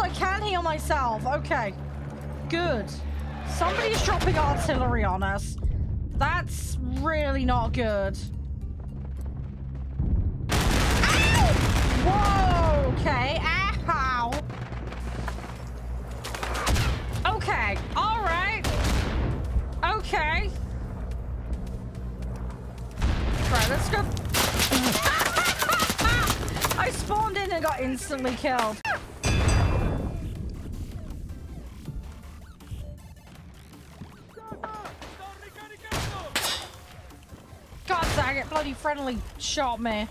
Yes, I can heal myself. Okay. Good. Somebody's dropping artillery on us. That's really not good. Ow! Whoa! Okay. Ow! Okay. All right. Okay. Right, let's go. I spawned in and got instantly killed. God dang it, bloody friendly shot me.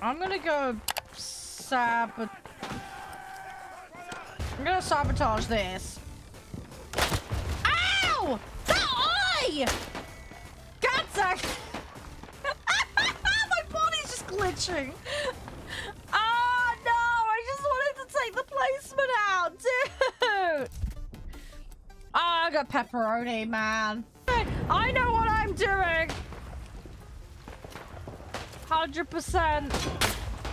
I'm gonna go sabotage this. Ow! God dang! My body's just glitching. Ah, no! I just wanted to take the placement out, dude! Oh, I got pepperoni, man. I know what I'm doing! 100%.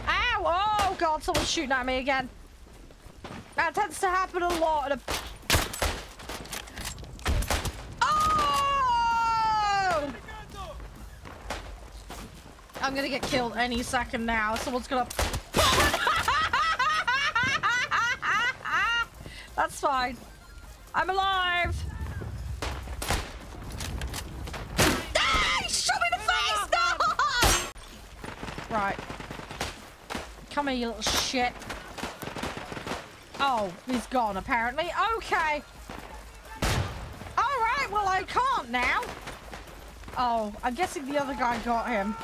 Ow! Oh, God, someone's shooting at me again. That tends to happen a lot. I'm gonna get killed any second now. Someone's gonna... That's fine. I'm alive! Ah, he shot me in the face! No! Right. Come here, you little shit. Oh, he's gone, apparently. Okay. Alright, well, I can't now. Oh, I'm guessing the other guy got him.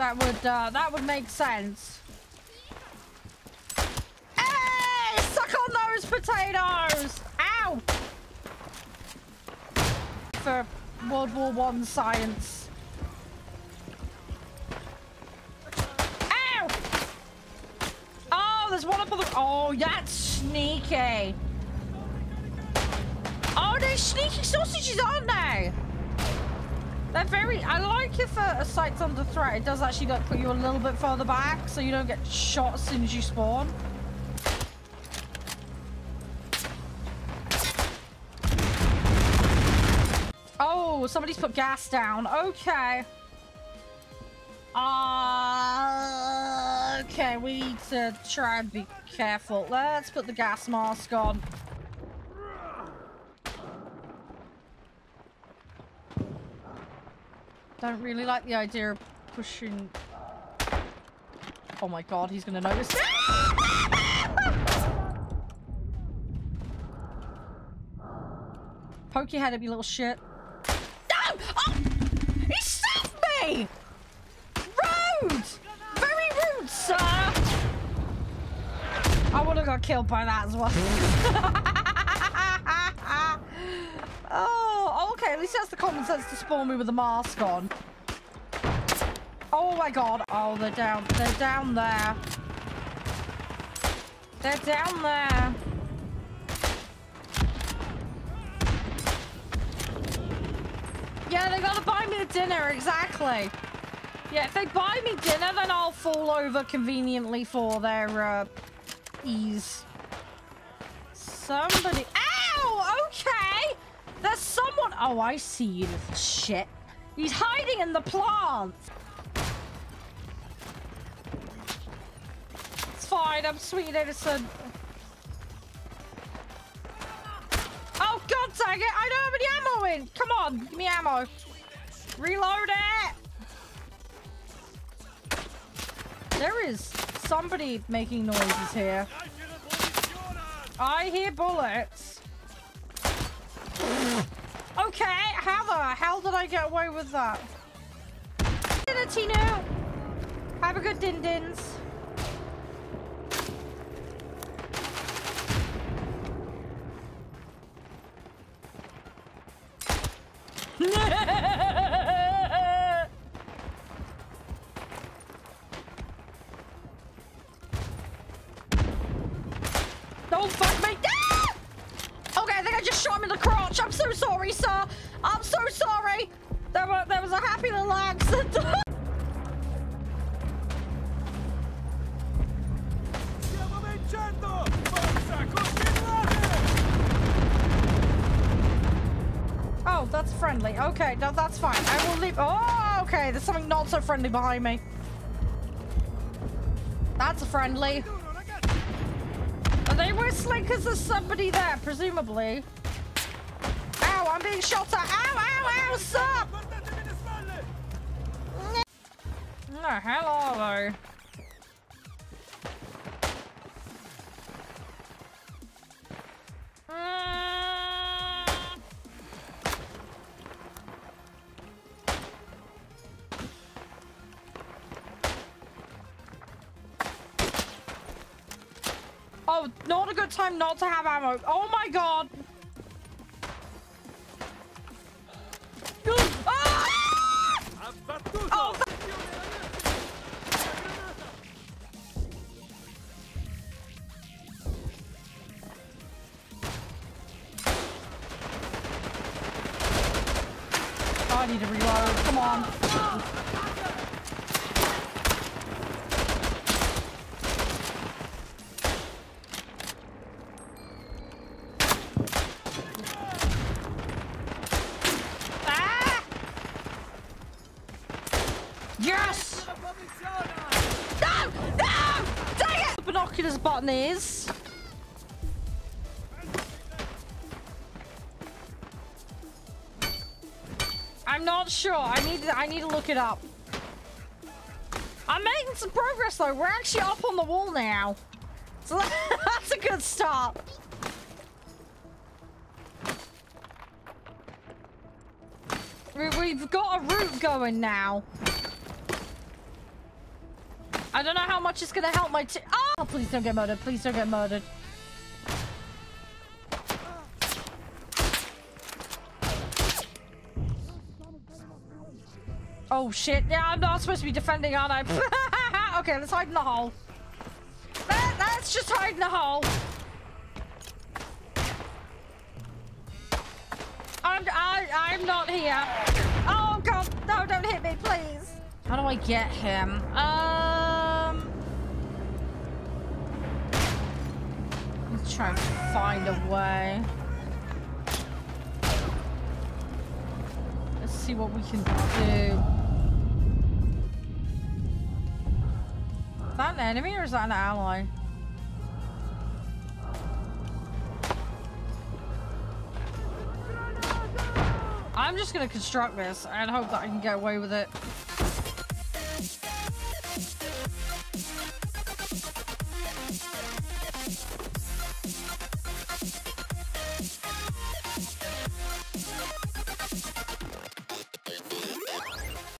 That would make sense. Hey! Suck on those potatoes! Ow! For World War I science. Ow! Oh, there's one up on the... Oh, that's sneaky. Oh, they're sneaky sausages, aren't they? They're very... I like if a site's under threat, it does actually like put you a little bit further back so you don't get shot as soon as you spawn. Oh, somebody's put gas down. Okay. Okay, we need to try and be careful. Let's put the gas mask on. Don't really like the idea of pushing... Oh my god, he's gonna notice. Poke your head up, you little shit. No! Oh! He saved me! Rude! Very rude, sir! I would have got killed by that as well. Oh! Okay, at least that's the common sense to spawn me with a mask on. Oh my god. Oh, they're down. They're down there. They're down there. Yeah, they gotta buy me dinner, exactly. Yeah, if they buy me dinner, then I'll fall over conveniently for their ease. Somebody... Ow! Okay! There's someone... Oh, I see you, little shit. He's hiding in the plant. It's fine. I'm sweet and innocent. Oh, God dang it. I don't have any ammo in. Come on. Give me ammo. Reload it. There is somebody making noises here. I hear bullets. Okay, how the hell did I get away with that? Dinner, Tino! Have a good din-dins. Don't fuck me! Ah! Okay, I think I just shot him in the crotch. I'm so sorry, sir. I'm so sorry. There was a happy little accident. Stiamo vincendo! Forza, continuate! Oh, that's friendly. Okay, no, that's fine. I will leave. Oh, okay. There's something not so friendly behind me. That's friendly. Are they whistling because there's somebody there, presumably? Ow, I'm being shot at. Ow, ow, ow, sup? No, hello. Oh, not a good time not to have ammo. Oh my god. Ah! Oh, I need to reload. Come on. Yes! No! No! Dang it! The binoculars button is... I'm not sure. I need to look it up. I'm making some progress though. We're actually up on the wall now. So that's a good start. We've got a route going now. I don't know how much it's gonna help my team. Oh, please don't get murdered. Please don't get murdered. Oh shit. Yeah, I'm not supposed to be defending, aren't I? Okay, let's hide in the hole. Let's just hide in the hole. I'm not here. Oh god, no, don't hit me, please. How do I get him? Let's try and find a way. Let's see what we can do. Is that an enemy or is that an ally? I'm just gonna construct this and hope that I can get away with it.